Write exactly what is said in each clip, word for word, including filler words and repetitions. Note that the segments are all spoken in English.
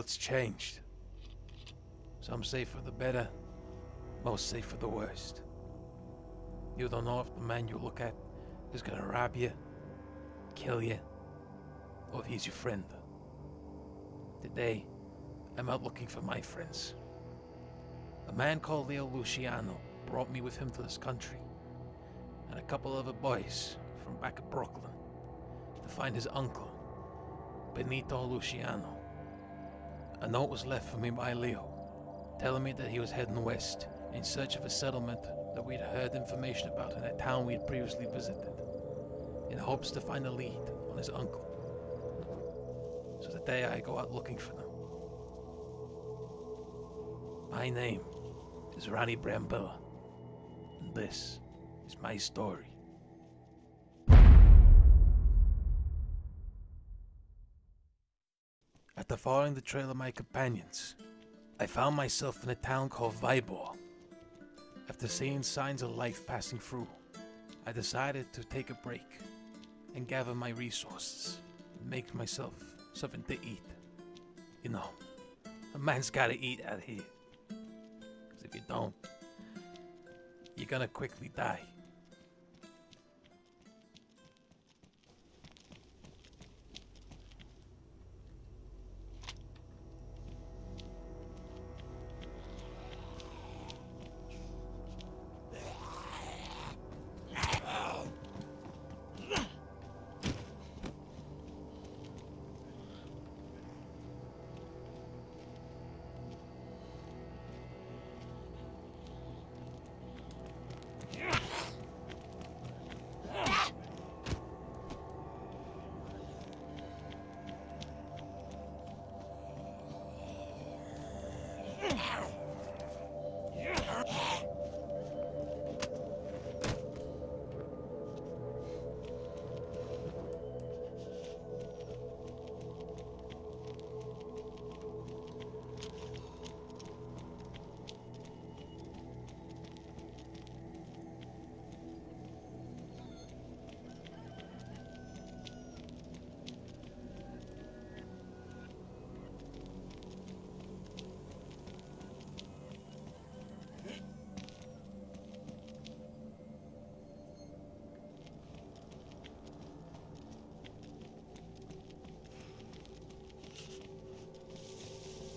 it's changed. Some say for the better, most say for the worst. You don't know if the man you look at is gonna rob you, kill you, or if he's your friend. Today, I'm out looking for my friends. A man called Leo Luciano brought me with him to this country, and a couple other boys from back of Brooklyn, to find his uncle, Benito Luciano. A note was left for me by Leo, telling me that he was heading west in search of a settlement that we'd heard information about in a town we'd previously visited, in hopes to find a lead on his uncle. So today I go out looking for them. My name is Ronny Brambilla, and this is my story. After following the trail of my companions, I found myself in a town called Vybor. After seeing signs of life passing through, I decided to take a break and gather my resources and make myself something to eat. You know, a man's gotta eat out here. If you don't, you're gonna quickly die.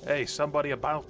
Hey, somebody about?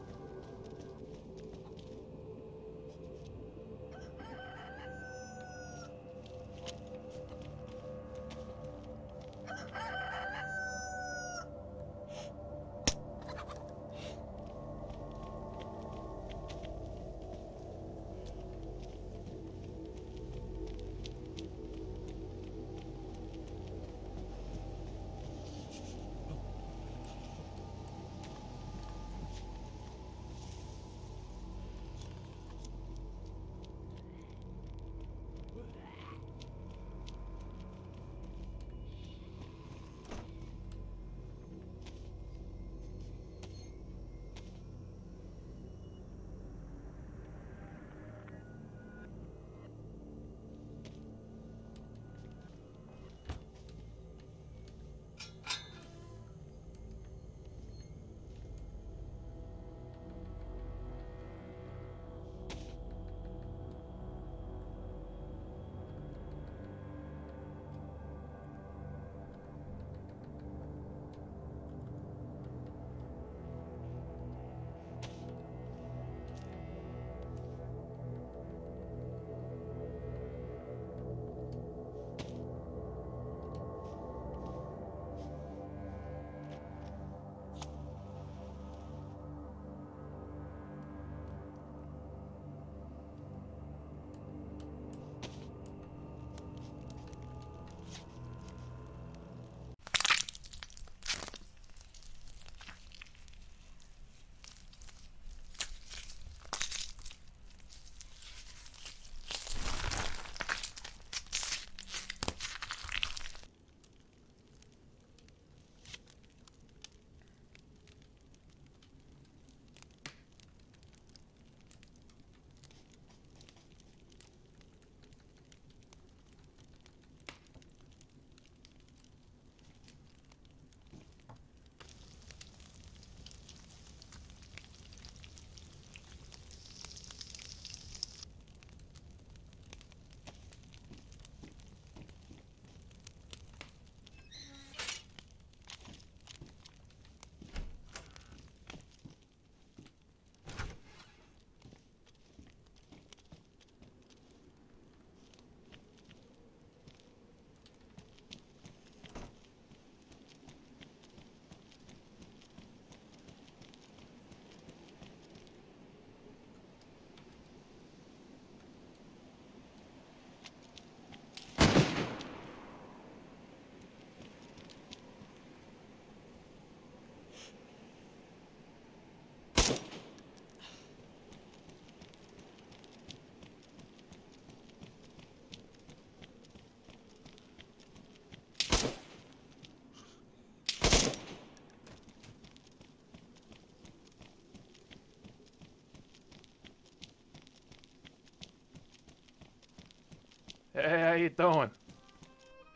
Hey, how you doing?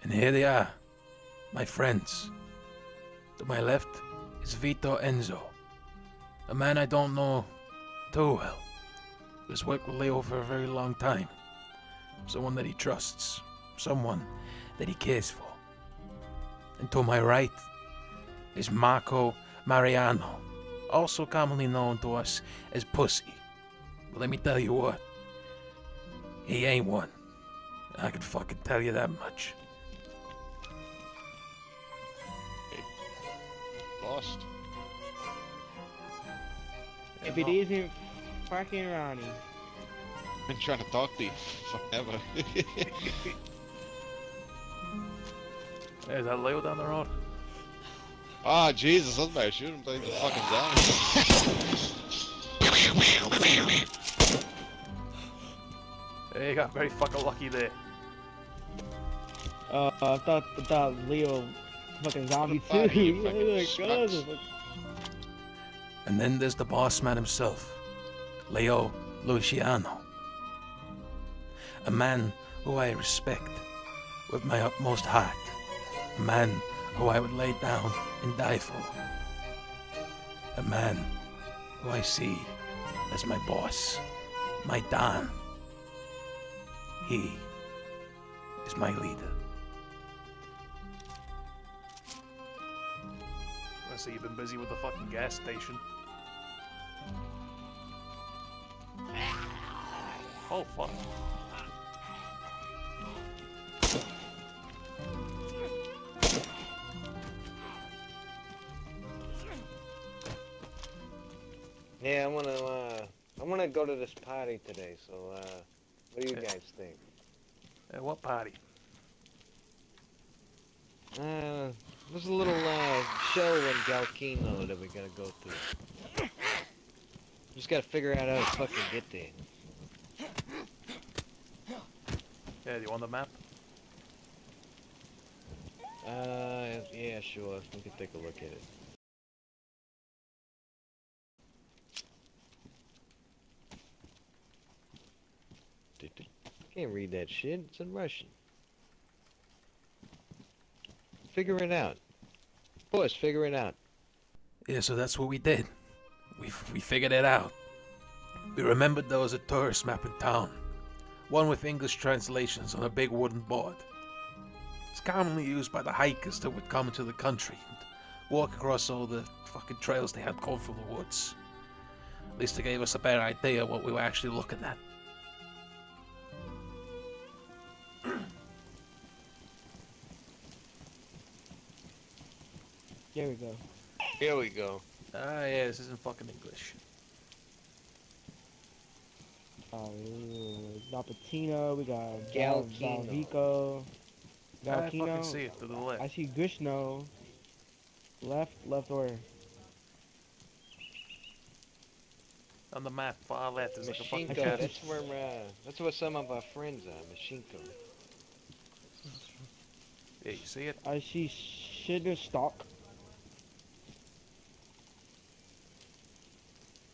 And here they are, my friends. To my left is Vito Enzo, a man I don't know too well. He's worked with Leo for a very long time. Someone that he trusts. Someone that he cares for. And to my right is Marco Mariano, also commonly known to us as Pussy. But let me tell you what, he ain't one. I can fucking tell you that much. Lost. If it isn't fucking Ronnie. I've been trying to talk to you forever. Hey, is that Leo down the road? Ah, oh, Jesus, I was about to shoot him, but he's fucking down. Hey, you got very fucking lucky there. Uh, I thought, I thought Leo fucking zombie too. Fucking and then there's the boss man himself, Leo Luciano. A man who I respect with my utmost heart. A man who I would lay down and die for. A man who I see as my boss, my Don. He is my leader. I see you've been busy with the fucking gas station. Oh fuck. Yeah, I wanna, uh, I wanna go to this party today, so, uh, what do you guys think? Uh, what party? Uh, there's a little, uh, show in Galkino that we gotta go to. Just gotta figure out how to fucking get there. Yeah, do you want the map? Uh, yeah, sure, we can take a look at it. Can't read that shit, it's in Russian. Figure it out. Of course, figure it out. Yeah, so that's what we did. We, we figured it out. We remembered there was a tourist map in town. One with English translations on a big wooden board. It's commonly used by the hikers that would come into the country and walk across all the fucking trails they had going through the woods. At least it gave us a better idea of what we were actually looking at. Here we go. Here we go. Ah, yeah, this isn't fucking English. Oh, Napatino, we got Galkino. Galvico. I fucking see it to the left. I see Gushno. Left, left order. On the map, far left is like a fucking Machinko, that's where, uh, that's where some of our friends are, Machinko. Yeah, you see it? I see Shitterstock.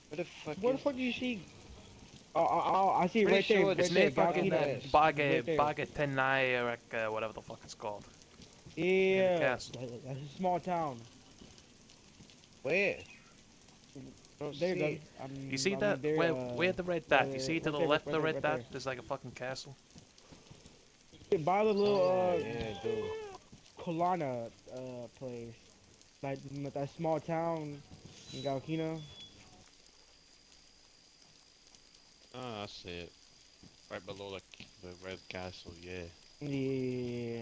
What the fuck? What the fuck do you see? Oh, oh, oh I see it right there. It's near fucking Baga, whatever the fuck it's called. Yeah, that's a small town. Where? There you go. You see that? Where? Where the red dot? You see to the left the red dot? There's like a fucking castle. By the little uh, Kalana uh place, like that small town in Galkino. Oh, I see it. Right below like the red castle, yeah. Yeah.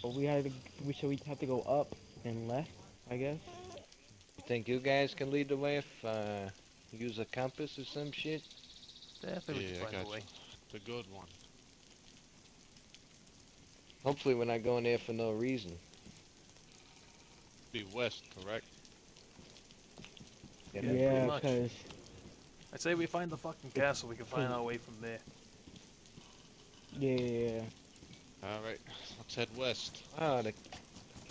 But we had to, we so we have to go up and left, I guess. You think you guys can lead the way if uh, use a compass or some shit? Definitely yeah, find a way. It's a good one. Hopefully we're not going there for no reason. Be west, correct? Yeah, yeah, because. I'd say we find the fucking castle, we can find our way from there. Yeah. Alright, let's head west. Ah, oh, the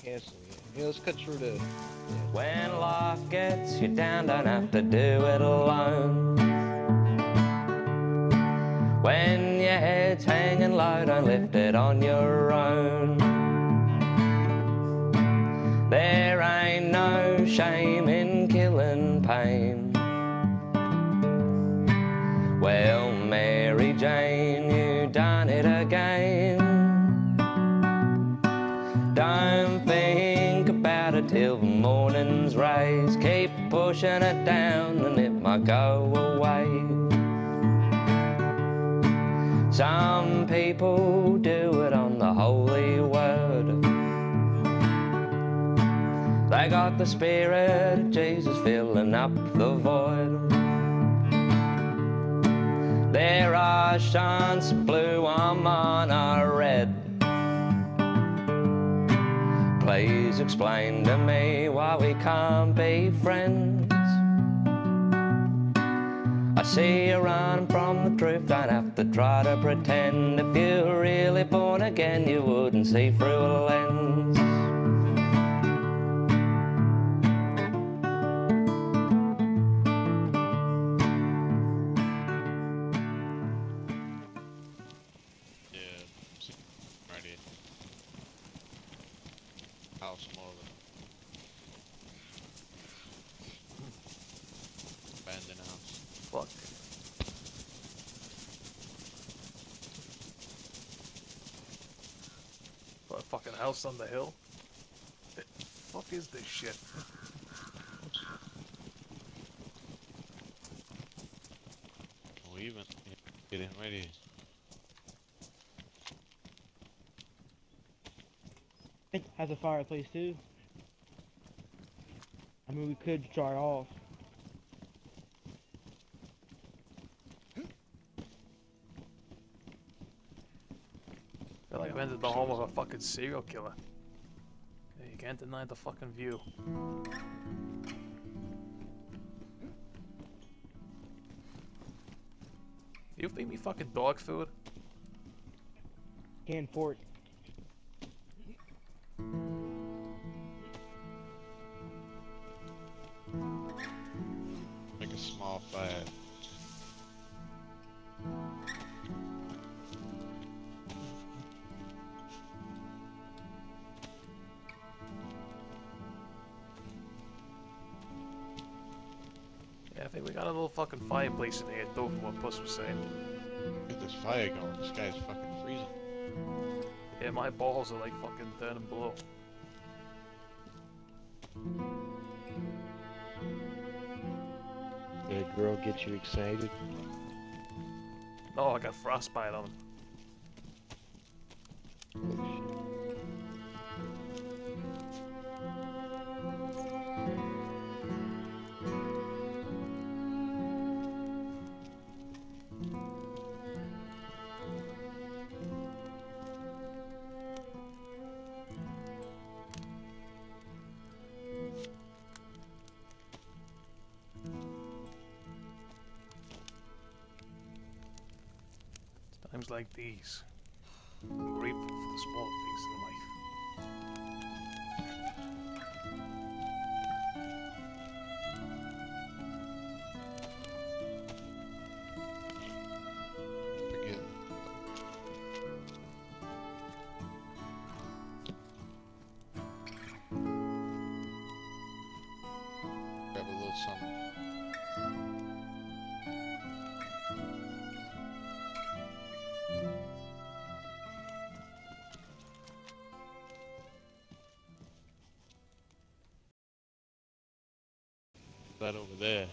castle, yeah. Yeah, let's cut through the... When life gets you down, don't have to do it alone. When you alone, don't lift it on your own. There ain't no shame in killing pain. Well, Mary Jane, you done it again. Don't think about it till the morning's rays. Keep pushing it down and it might go away. Some people do it on the holy word. They got the Spirit of Jesus filling up the void. There are shines blue, I'm on a red. Please explain to me why we can't be friends. I see you running from the truth, don't have to try to pretend. If you were really born again, you wouldn't see through a lens. Yeah, right here. How small of it. Abandoned house. Fuck. What a fucking house on the hill. What the fuck is this shit? We even getting ready. It has a fireplace too. I mean, we could start off. I've entered the home of a fucking serial killer. Yeah, you can't deny the fucking view. You feed me fucking dog food? Canned pork. Make a small fire. I think we got a little fucking fireplace in here, though, from what Puss was saying. Look at this fire going. This guy's fucking freezing. Yeah, my balls are like fucking turning blue. Did a girl get you excited? No, I got frostbite on him. Oh, shit. Times like these, I'm grateful for the small things in life. Forget. Grab a little something. That over there,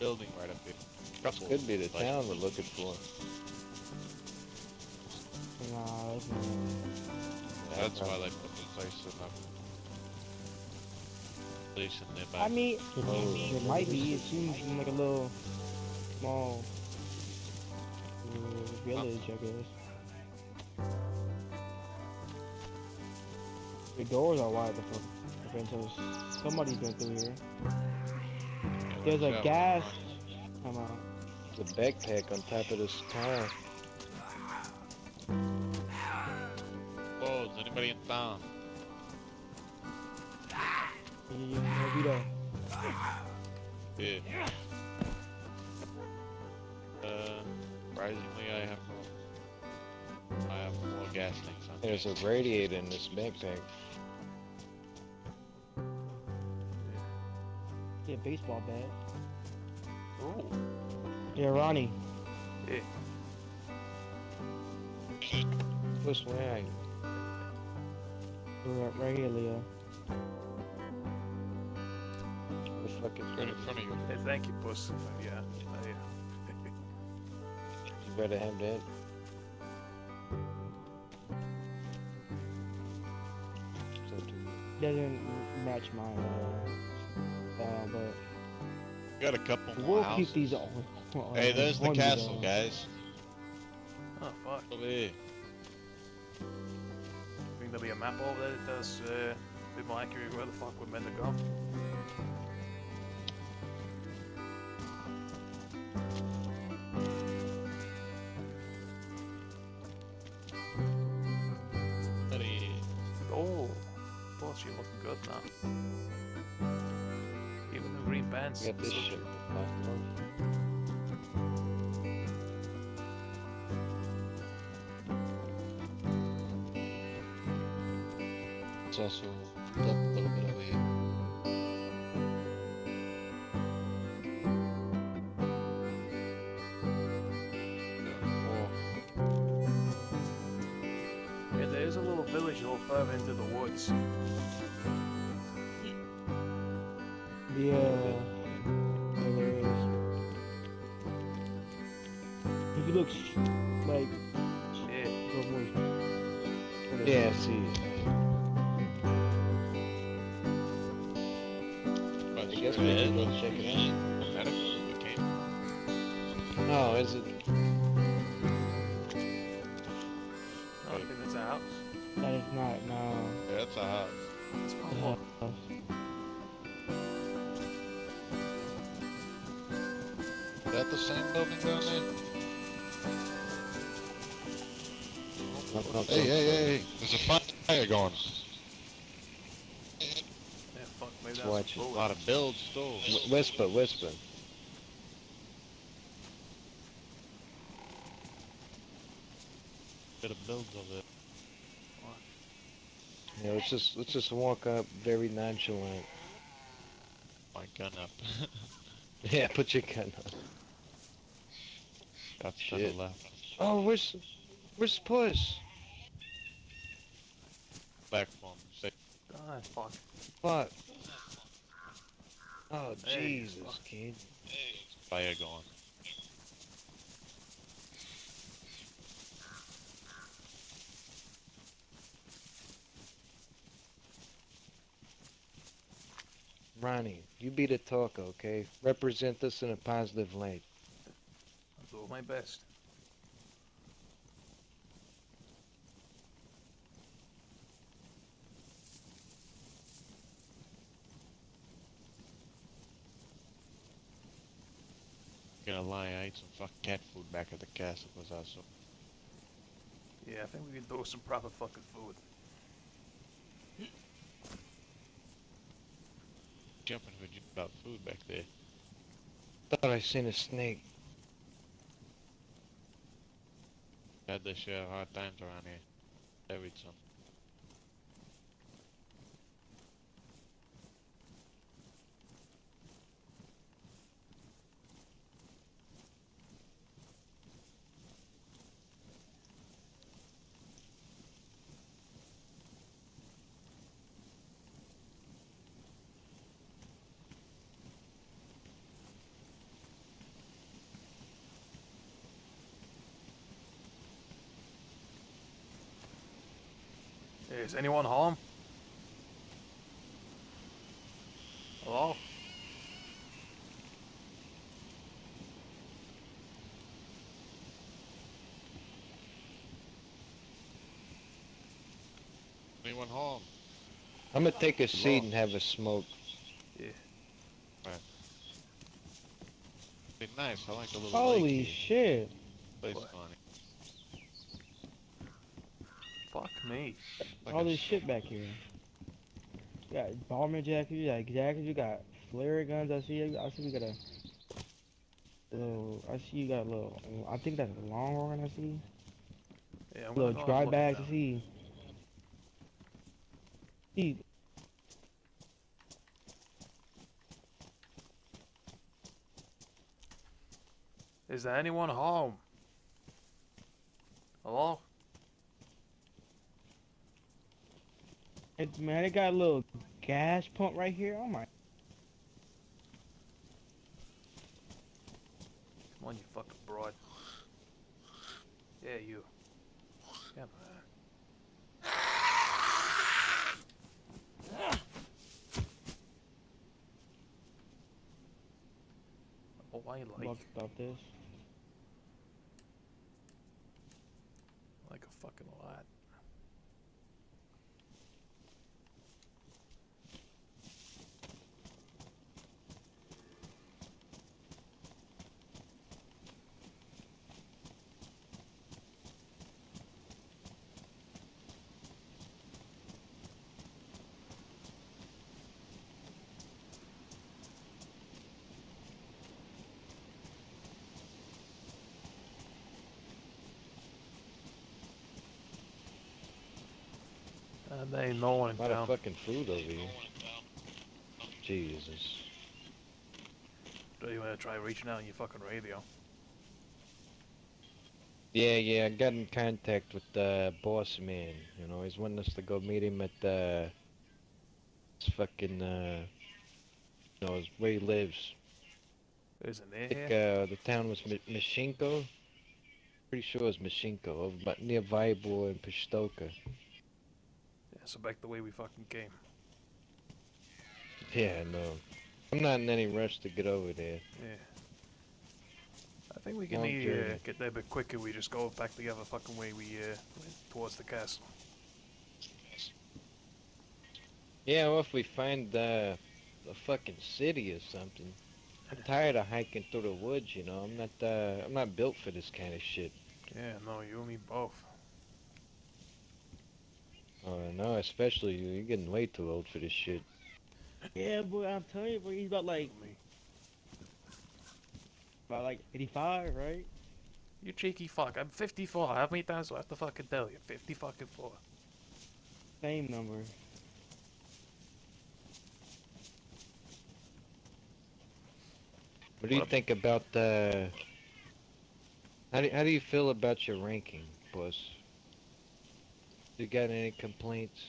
building right up here. Couple could be the places. Town we're looking for. No, that's, that's why they put the place in up. Place in there. I mean, oh. It might be. It seems like a little small uh, village, huh? I guess. The doors are wide open, so somebody's been through here. There's a yeah, gas. Come on. The backpack on top of this town. Whoa, is anybody in town? Yeah, Vito. Yeah. Uh, surprisingly, I have no. have more gas tanks on. There's a radiator in this backpack. Yeah, baseball bat. Oh. Yeah, Ronnie. Yeah. Which way are you? We're right, right here, Leo. Right in front of you. Hey, thank you, puss. Yeah. yeah. You better have that. Doesn't match mine. Uh, uh, but got a couple more. We'll houses. Keep these all. all hey, there's the castle, down. guys. Oh fuck. Over here. I think there'll be a map over there that does uh, a bit more accurate where the fuck we're meant to go. Get this shit. It's also up a little bit over here. Yeah, there is a little village a little further into the woods. Yeah. Like, yeah, yeah, I see. But I guess we didn't go check it out. Okay. No, is it? No, I think that's a house. That is not, no. Yeah, that's a house. It's a house. Is that the same building down there? Up, up, hey, up. hey, hey, hey, there's a fire going. Yeah, fuck, maybe that's Watch a lot of builds stole. Whisper, whisper. Bit of builds over there. What? Yeah, let's just, let's just walk up very nonchalant. My gun up. Yeah, put your gun up. That's to the left. Oh, where's... Where's Puss? Back from safe. God, fuck. Fuck. Oh, hey, Jesus, fuck. kid. Hey. Fire going. Ronnie, you be the talker, okay? Represent this in a positive light. I'll do my best. Gonna lie, I ate some fucking cat food back at the castle because I saw. Yeah, I think we can do some proper fucking food. Jumping for just about food back there. Thought I seen a snake. Had this shit hard times around here. There we some. Is anyone home? Hello? Anyone home? I'm gonna take a seat and have a smoke. Yeah. All right. Be nice. I like a little. Holy lake shit! Place funny. Fuck me. Like all this shit back here. You got bomber jackets, you got jackets, you got flare guns, I see I see we got a little, I see you got a little, I think that's a long run I see. Yeah, I'm Look, dry bag seed. Seed. Is there anyone home? Hello? It, man, it got a little gas pump right here. Oh my. Come on, you fucking broad. Yeah, you. Come on. Oh, I like. About this. Like a fucking lot. There ain't no one in town. A lot of fucking food over here. Jesus. Do you want to try reaching out on your fucking radio? Yeah, yeah, I got in contact with the uh, boss man. You know, he's wanting us to go meet him at the... Uh, his fucking, uh... You know, where he lives. Isn't there? I think, uh, the town was Machinko. Pretty sure it's Machinko, over but near Vybor and Pistoka. So back the way we fucking came. Yeah, no. I'm not in any rush to get over there. Yeah. I think we can Long either uh, get there a bit quicker. We just go back the other fucking way we uh, went towards the castle. Yeah, or if we find uh, a fucking city or something. I'm tired of hiking through the woods. You know, I'm not. Uh, I'm not built for this kind of shit. Yeah, no, you and me both. Oh no, especially you. You're getting way too old for this shit. Yeah, boy, I'm telling you, boy, he's about like... About like eighty-five, right? You cheeky fuck, I'm fifty-four. How many times do I have to fucking tell you? fifty fucking four. Same number. What do you think about the... How do, how do you feel about your ranking, boss? You got any complaints?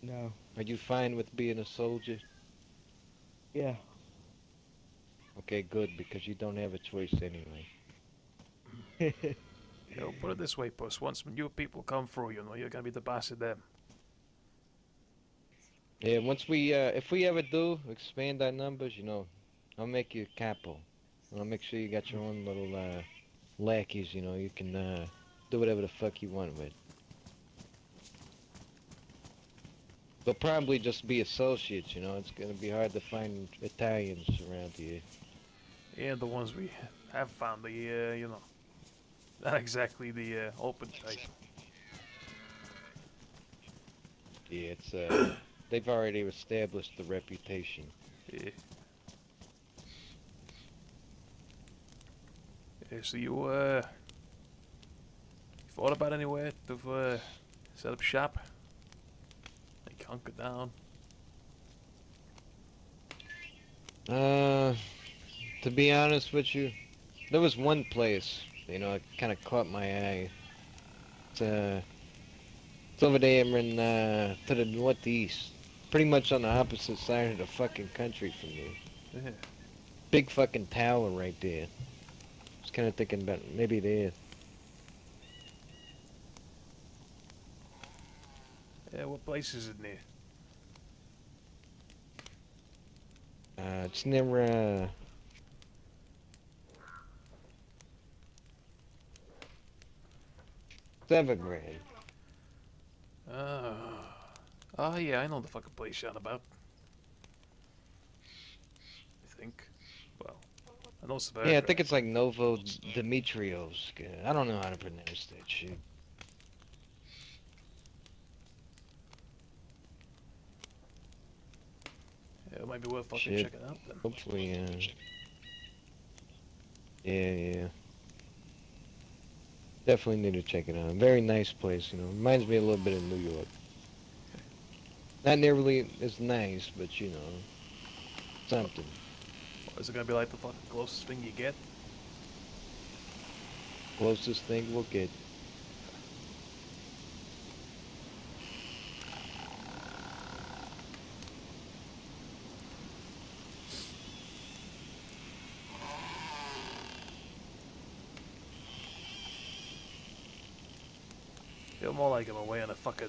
No. Are you fine with being a soldier? Yeah. Okay, good, because you don't have a choice anyway. Yo, put it this way, Puss. Once new people come through, you know, you're gonna be the boss of them. Yeah, once we, uh, if we ever do expand our numbers, you know, I'll make you a capo. And I'll make sure you got your own little, uh, lackeys, you know, you can, uh, do whatever the fuck you want with. They'll probably just be associates, you know. It's gonna be hard to find Italians around here. Yeah, the ones we have found, the, uh, you know, not exactly the uh, open type. Yeah, it's, uh, they've already established the reputation. Yeah. Yeah, so you, uh, you thought about anywhere to, uh, set up shop? Hunker down. Uh, to be honest with you, there was one place, you know, it kind of caught my eye. It's, uh, it's over there in, uh, to the northeast. Pretty much on the opposite side of the fucking country from you. Yeah. Big fucking tower right there. I was kind of thinking about maybe there. Yeah, what place is it near? Uh, it's near, uh... Severgrad. Uh... Oh, yeah, I know the fucking place you're about. I think. Well, I know Severgrad. Yeah, I think it's like Novo Dimitrioska. I don't know how to pronounce that shit. It might be worth fucking Shit. checking out then. Hopefully, uh... yeah, yeah. Definitely need to check it out. Very nice place, you know. Reminds me a little bit of New York. Not nearly as nice, but you know, something. Is it gonna be like the fucking closest thing you get? Closest thing we'll get. Feel more like I'm away on a fucking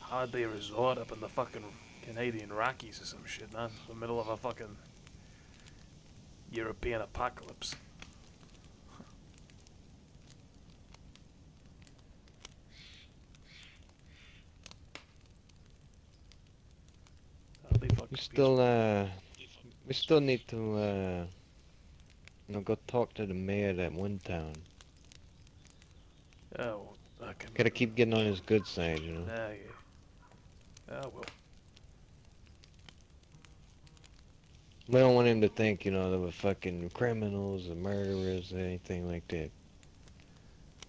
holiday resort up in the fucking Canadian Rockies or some shit, not in the middle of a fucking European apocalypse. We still, uh, we still need to, uh, you know, go talk to the mayor of that one town. Oh, well, I can... Gotta keep getting on his good side, you know. Nah, yeah. Oh, well. We don't want him to think, you know, they were fucking criminals or murderers or anything like that.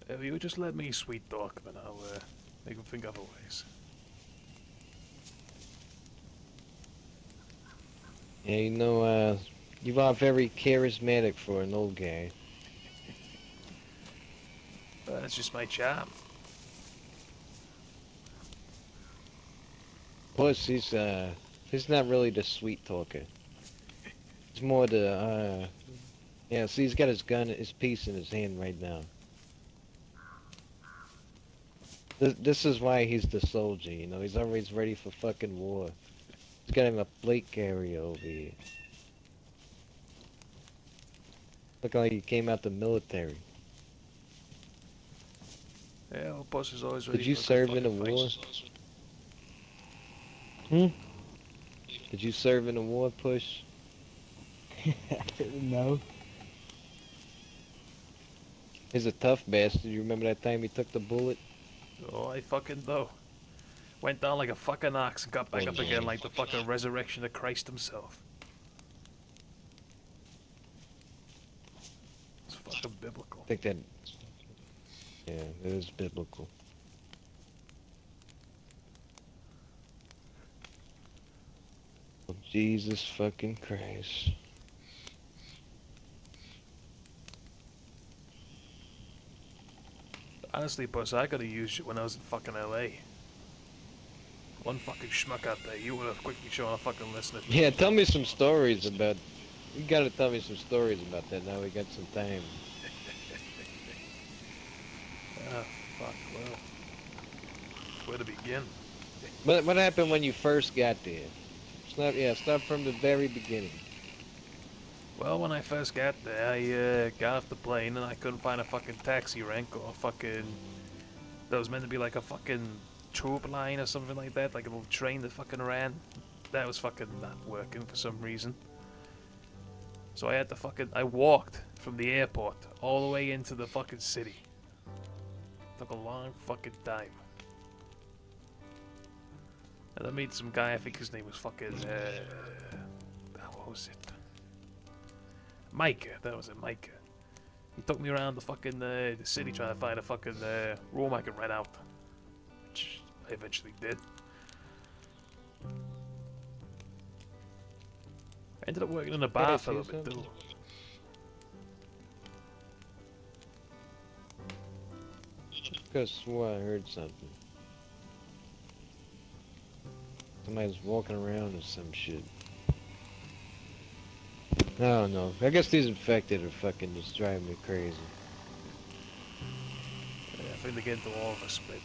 If you would just let me sweet talk, then I'll, uh, make him think other ways. Yeah, you know, uh, you are very charismatic for an old guy. Well, that's just my job. Plus, he's, uh, he's not really the sweet talker. He's more the, uh, yeah, see, he's got his gun, his piece in his hand right now. This, this is why he's the soldier, you know, he's always ready for fucking war. He's got him a plate carrier over here. Look like he came out the military. Yeah, our boss is always ready. Did you serve in a war? Hmm? Did you serve in a war, Push? I didn't know. He's a tough bastard. You remember that time he took the bullet? Oh, I fucking do. Went down like a fucking ox and got back oh, up man. again like the fucking resurrection of Christ himself. It's fucking biblical. I think that... Yeah, it is biblical. Oh, Jesus fucking Christ. Honestly, boss, I could've used it when I was in fucking L A. One fucking schmuck out there, you would've quickly shown a fucking listener. Yeah, tell me some stories about... You gotta tell me some stories about that, now we got some time. Oh, fuck, well, where to begin? But what happened when you first got there? Start, yeah, start from the very beginning. Well, when I first got there, I uh, got off the plane and I couldn't find a fucking taxi rank or a fucking... That was meant to be like a fucking troop line or something like that, like a little train that fucking ran. That was fucking not working for some reason. So I had to fucking... I walked from the airport all the way into the fucking city. Took a long fucking time. And I met some guy, I think his name was fucking, uh, what was it? Micah, that was it, Micah. He took me around the fucking, uh, the city trying to find a fucking, uh, room I could rent out. Which I eventually did. I ended up working in a bar for a little bit too. Because well, I heard something. Somebody's walking around or some shit. I don't know. I guess these infected are fucking just driving me crazy. Yeah, I think they get into all of us, but...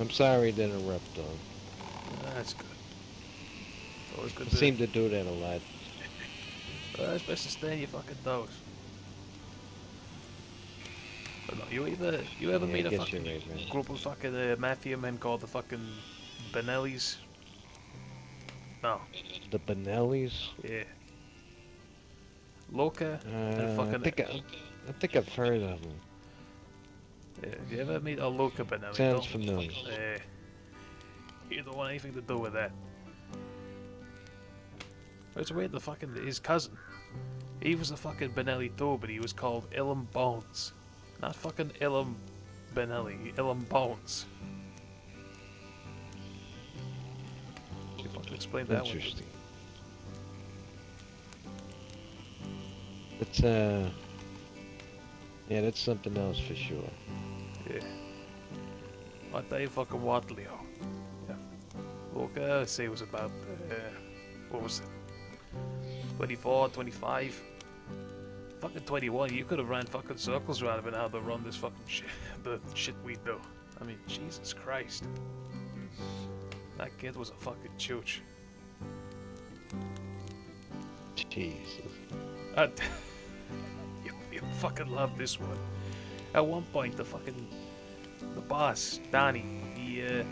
I'm sorry to interrupt, dog. Nah, that's good. It's always good I to... seem to do that a lot. Well, it's best to stay in your fucking toes. But no, you either you ever yeah, meet a fucking right, group of fucking uh, mafia men called the fucking Benellis? No. The Benellis? Yeah. Loca uh, and fucking. I think, I, I think I've heard of them. Yeah, you ever meet a Loca Benelli? Sounds Don't familiar. Fucking, uh, you don't want anything to do with that. It's weird the fucking his cousin. He was a fucking Benelli too, but he was called Ilum Bones. Not fucking Ilum Benelli, Ilum Bones. You fucking explain that one. Interesting. That's uh yeah, that's something else for sure. Yeah. I tell you fucking what, Leo. Yeah. Look, uh, let's say it was about uh, what was it? twenty-four, twenty-five, fucking twenty-one. You could have ran fucking circles around about how to run this fucking shit, the shit we do. I mean, Jesus Christ. That kid was a fucking chooch. Jesus. Uh, you, you fucking love this one. At one point, the fucking the boss, Danny, he, uh,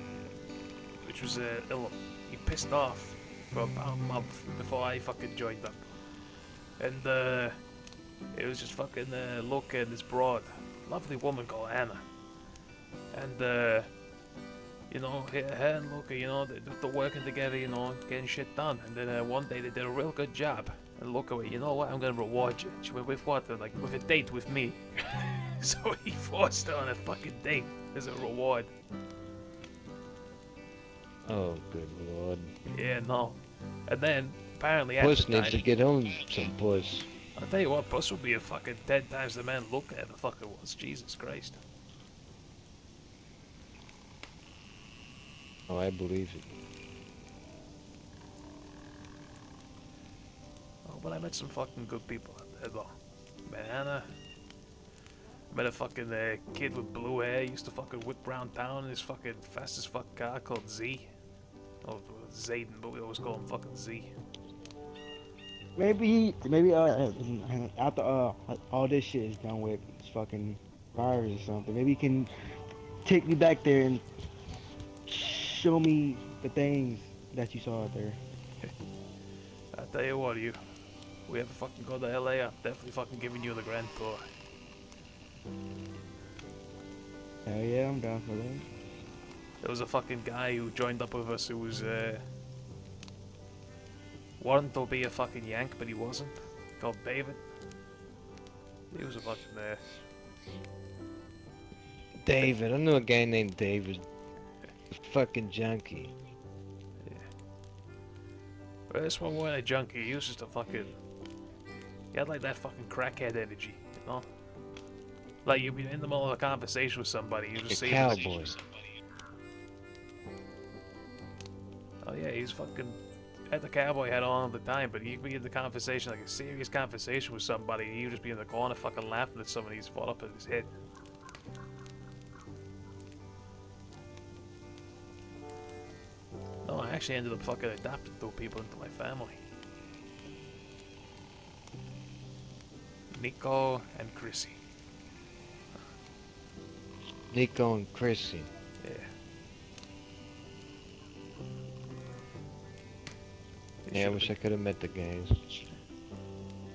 which was uh, ill, he pissed off for about a month before I fucking joined them. And uh, it was just fucking uh, Luca and this broad, lovely woman called Anna. And uh, you know, her and Luca, you know, they're, they're working together, you know, getting shit done. And then uh, one day they did a real good job. And Luca went, you know what, I'm gonna reward you. She went, with what? They're like, with a date with me. So he forced her on a fucking date as a reward. Oh, good lord. Yeah, no. And then, apparently after Puss needs to get home some Puss. I'll tell you what, Puss will be a fucking ten times the man Luca ever fucking was. Jesus Christ. Oh, I believe it. Oh, but I met some fucking good people out there, though. Banana. Met a fucking uh, kid with blue hair, used to fucking whip round town in his fucking fast as fuck car called Z. Or Zayden, but we always call him fucking Z. Maybe, maybe uh, after uh, all this shit is done with this fucking virus or something, maybe he can take me back there and show me the things that you saw out there. I tell you what, you, we ever fucking go to L A, I'm definitely fucking giving you the grand tour. Hell yeah, I'm down for that. There was a fucking guy who joined up with us who was, uh... wanted to be a fucking Yank, but he wasn't. Called David. He was a fucking, uh... David, I know a guy named David. A fucking junkie. Yeah. But this one wasn't a junkie, he was just a fucking... He had like that fucking crackhead energy, you know? Like, you'd be in the middle of a conversation with somebody, you just say... Cowboy. Oh yeah, he's fucking... Had the cowboy hat on at the time, but you'd be in the conversation, like a serious conversation with somebody, and you'd just be in the corner fucking laughing at somebody who's fought up in his head. No, I actually ended up fucking adopting two people into my family. Nico and Chrissy. Nico and Chrissy. Yeah. They yeah, I wish been... I could have met the guys. Yeah,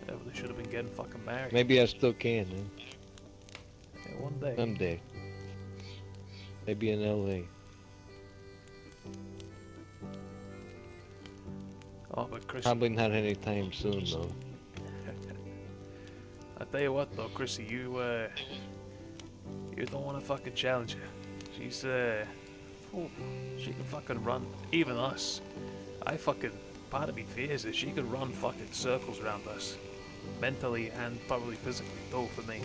but they should have been getting fucking married. Maybe I still can, man. Yeah, one day. Someday. Maybe in L A. Oh, but Chrissy... Probably not anytime soon, though. I tell you what, though, Chrissy, you, uh... You don't want to fucking challenge her. She's, uh... Oh, she can fucking run. Even us. I fucking... Part of me fears that she can run fucking circles around us. Mentally and probably physically, though, for me.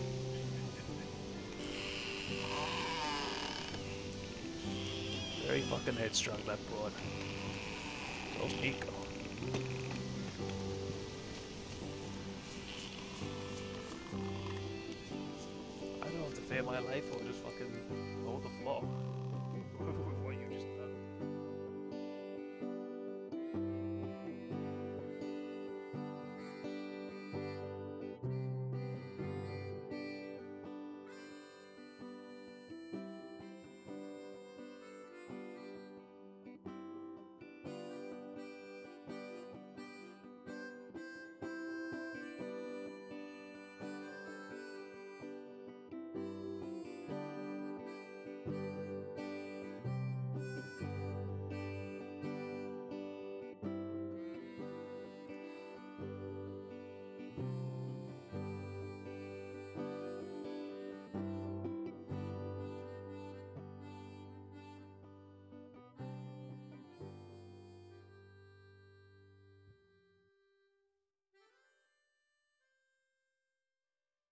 Very fucking headstrong, that broad. So Nico. My life or just fucking hold the floor.